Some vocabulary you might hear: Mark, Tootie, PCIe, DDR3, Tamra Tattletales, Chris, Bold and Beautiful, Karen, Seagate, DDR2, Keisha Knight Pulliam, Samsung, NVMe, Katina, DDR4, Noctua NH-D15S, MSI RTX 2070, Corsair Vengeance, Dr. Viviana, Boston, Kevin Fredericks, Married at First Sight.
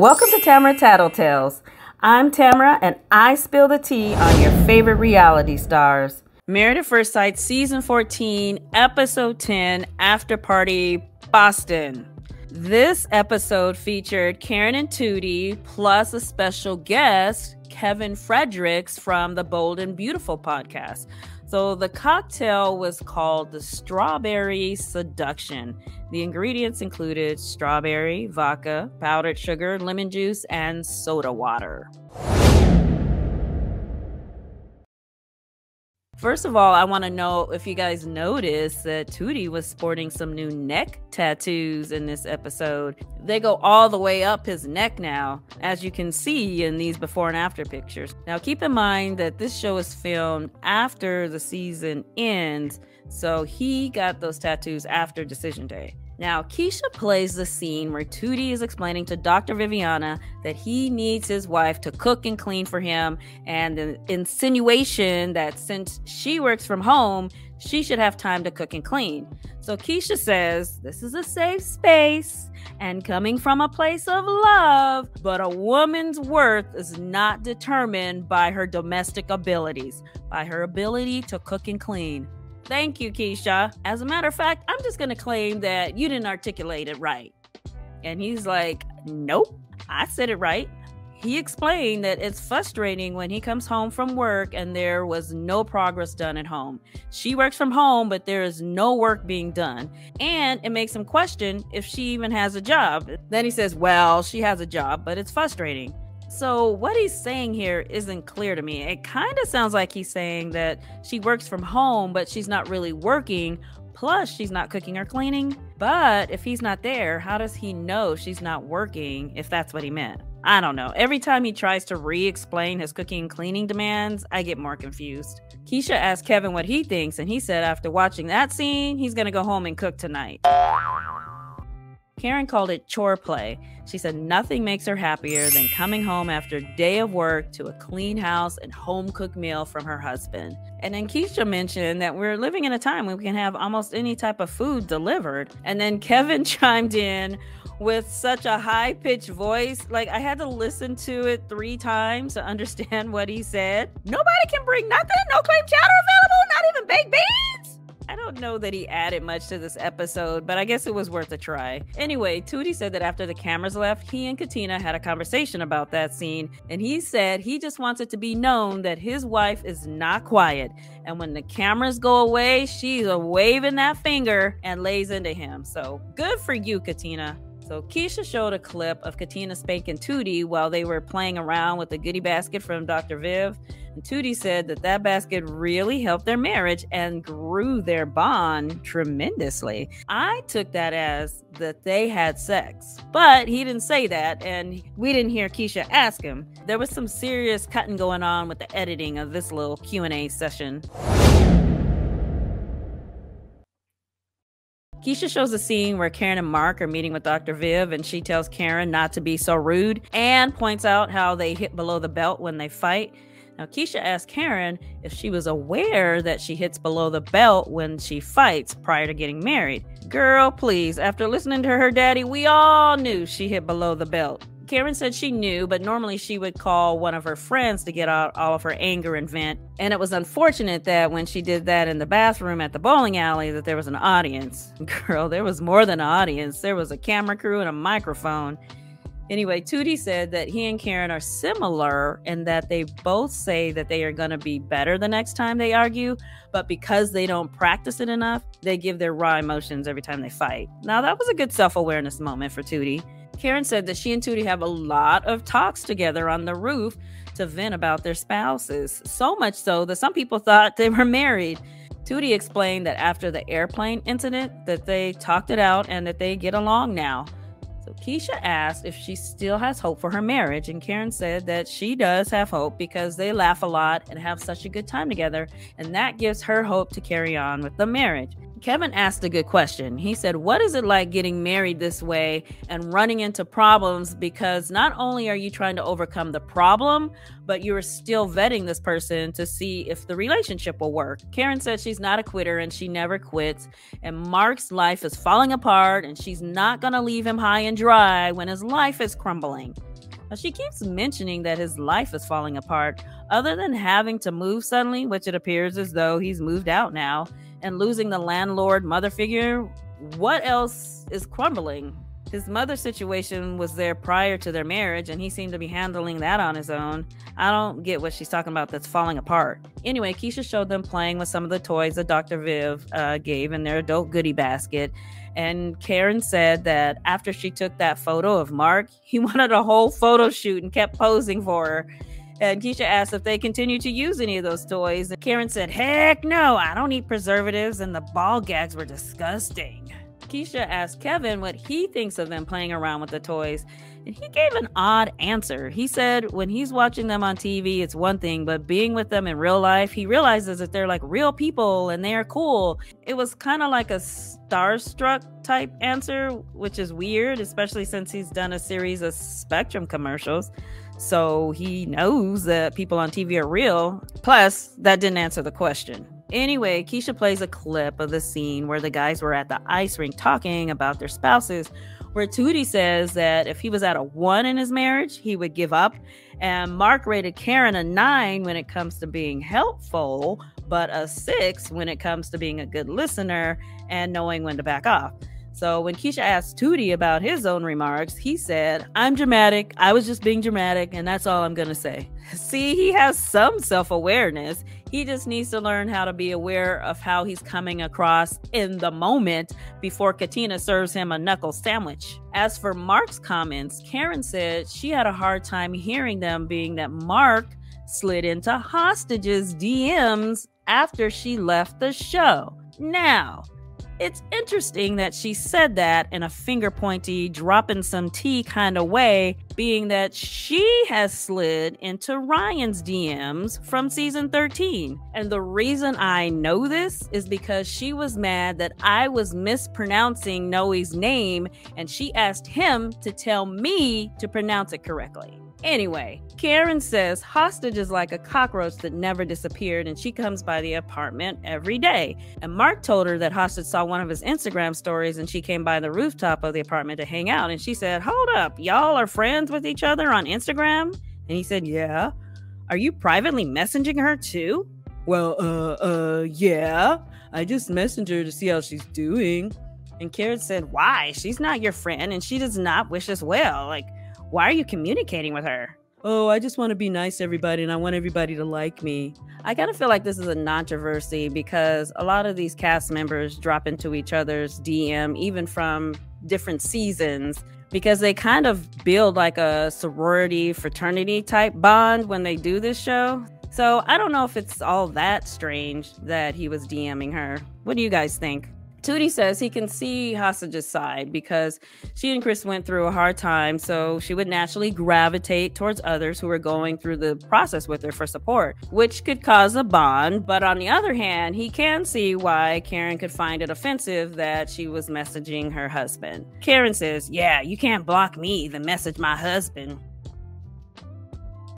Welcome to Tamra Tattletales. I'm Tamra, and I spill the tea on your favorite reality stars. Married at First Sight, Season 14, Episode 10, After Party, Boston. This episode featured Karen and Tootie, plus a special guest, Kevin Fredericks from the Bold and Beautiful podcast. So the cocktail was called the Strawberry Seduction. The ingredients included strawberry, vodka, powdered sugar, lemon juice, and soda water. First of all, I want to know if you guys noticed that Tootie was sporting some new neck tattoos in this episode. They go all the way up his neck now, as you can see in these before and after pictures. Now, keep in mind that this show is filmed after the season ends, so he got those tattoos after Decision Day. Now, Keisha plays the scene where Tootie is explaining to Dr. Viviana that he needs his wife to cook and clean for him, and the insinuation that since she works from home, she should have time to cook and clean. So Keisha says, this is a safe space and coming from a place of love, but a woman's worth is not determined by her domestic abilities, by her ability to cook and clean. Thank you, Keisha. As a matter of fact, I'm just going to claim that you didn't articulate it right. And he's like, nope, I said it right. He explained that it's frustrating when he comes home from work and there was no progress done at home. She works from home, but there is no work being done. And it makes him question if she even has a job. Then he says, well, she has a job, but it's frustrating. So what he's saying here isn't clear to me. It kind of sounds like he's saying that she works from home, but she's not really working. Plus, she's not cooking or cleaning. But if he's not there, how does he know she's not working, if that's what he meant? I don't know. Every time he tries to re-explain his cooking and cleaning demands, I get more confused. Keisha asked Kevin what he thinks, and he said after watching that scene, he's going to go home and cook tonight. Karen called it chore play. She said nothing makes her happier than coming home after a day of work to a clean house and home-cooked meal from her husband. And then Keisha mentioned that we're living in a time when we can have almost any type of food delivered. And then Kevin chimed in with such a high-pitched voice. Like, I had to listen to it 3 times to understand what he said. Nobody can bring nothing? No cream chowder available? Not even baked beans? I don't know that he added much to this episode, but I guess it was worth a try. Anyway, Tootie said that after the cameras left, he and Katina had a conversation about that scene, and he said he just wants it to be known that his wife is not quiet, and when the cameras go away, she's waving that finger and lays into him. So good for you, Katina. So Keisha showed a clip of Katina spanking Tootie while they were playing around with the goodie basket from Dr. Viv. And Tootie said that that basket really helped their marriage and grew their bond tremendously. I took that as that they had sex, but he didn't say that, and we didn't hear Keisha ask him. There was some serious cutting going on with the editing of this little Q&A session. Keisha shows a scene where Karen and Mark are meeting with Dr. Viv, and she tells Karen not to be so rude and points out how they hit below the belt when they fight. Now, Keisha asked Karen if she was aware that she hits below the belt when she fights prior to getting married. Girl, please, after listening to her daddy, we all knew she hit below the belt. Karen said she knew, but normally she would call one of her friends to get out all of her anger and vent. And it was unfortunate that when she did that in the bathroom at the bowling alley, that there was an audience. Girl, there was more than an audience. There was a camera crew and a microphone. Anyway, Tootie said that he and Karen are similar in that they both say that they are going to be better the next time they argue, but because they don't practice it enough, they give their raw emotions every time they fight. Now, that was a good self-awareness moment for Tootie. Karen said that she and Tootie have a lot of talks together on the roof to vent about their spouses, so much so that some people thought they were married. Tootie explained that after the airplane incident that they talked it out and that they get along now. So Keisha asked if she still has hope for her marriage, and Karen said that she does have hope because they laugh a lot and have such a good time together, and that gives her hope to carry on with the marriage. Kevin asked a good question. He said, what is it like getting married this way and running into problems? Because not only are you trying to overcome the problem, but you're still vetting this person to see if the relationship will work. Karen said she's not a quitter and she never quits. And Mark's life is falling apart and she's not going to leave him high and dry when his life is crumbling. Now, she keeps mentioning that his life is falling apart, other than having to move suddenly, which it appears as though he's moved out now, and losing the landlord mother figure. What else is crumbling? His mother situation was there prior to their marriage, and he seemed to be handling that on his own. I don't get what she's talking about that's falling apart. Anyway, Keisha showed them playing with some of the toys that Dr. Viv gave in their adult goodie basket. And Karen said that after she took that photo of Mark, he wanted a whole photo shoot and kept posing for her. And Keisha asked if they continued to use any of those toys. And Karen said, heck no, I don't eat preservatives, and the ball gags were disgusting. Keisha asked Kevin what he thinks of them playing around with the toys, and he gave an odd answer. He said when he's watching them on TV, it's one thing, but being with them in real life, he realizes that they're like real people and they are cool. It was kind of like a starstruck type answer, which is weird, especially since he's done a series of Spectrum commercials. So he knows that people on TV are real. Plus, that didn't answer the question. Anyway, Keisha plays a clip of the scene where the guys were at the ice rink talking about their spouses, where Tootie says that if he was at a 1 in his marriage, he would give up. And Mark rated Karen a 9 when it comes to being helpful, but a 6 when it comes to being a good listener and knowing when to back off. So when Keisha asked Tootie about his own remarks, he said, I'm dramatic. I was just being dramatic, and that's all I'm going to say. See, he has some self-awareness. He just needs to learn how to be aware of how he's coming across in the moment before Katina serves him a knuckle sandwich. As for Mark's comments, Karen said she had a hard time hearing them, being that Mark slid into hostages' DMs after she left the show. Now, it's interesting that she said that in a finger pointy, dropping some tea kind of way, being that she has slid into Ryan's DMs from season 13. And the reason I know this is because she was mad that I was mispronouncing Noe's name, and she asked him to tell me to pronounce it correctly. Anyway, Karen says hostage is like a cockroach that never disappeared, and she comes by the apartment every day. And Mark told her that hostage saw one of his Instagram stories, and she came by the rooftop of the apartment to hang out. And she said, hold up, y'all are friends with each other on Instagram? And he said, yeah. Are you privately messaging her too? Well, yeah. I just messaged her to see how she's doing. And Karen said, why? She's not your friend, and she does not wish us well. Like, why are you communicating with her? Oh, I just want to be nice to everybody, and I want everybody to like me. I kind of feel like this is a controversy because a lot of these cast members drop into each other's DM, even from different seasons, because they kind of build like a sorority, fraternity type bond when they do this show. So I don't know if it's all that strange that he was DMing her. What do you guys think? Tootie says he can see Hostage's side because she and Chris went through a hard time, so she would naturally gravitate towards others who were going through the process with her for support, which could cause a bond. But on the other hand, he can see why Karen could find it offensive that she was messaging her husband. Karen says, yeah, you can't block me, then message my husband.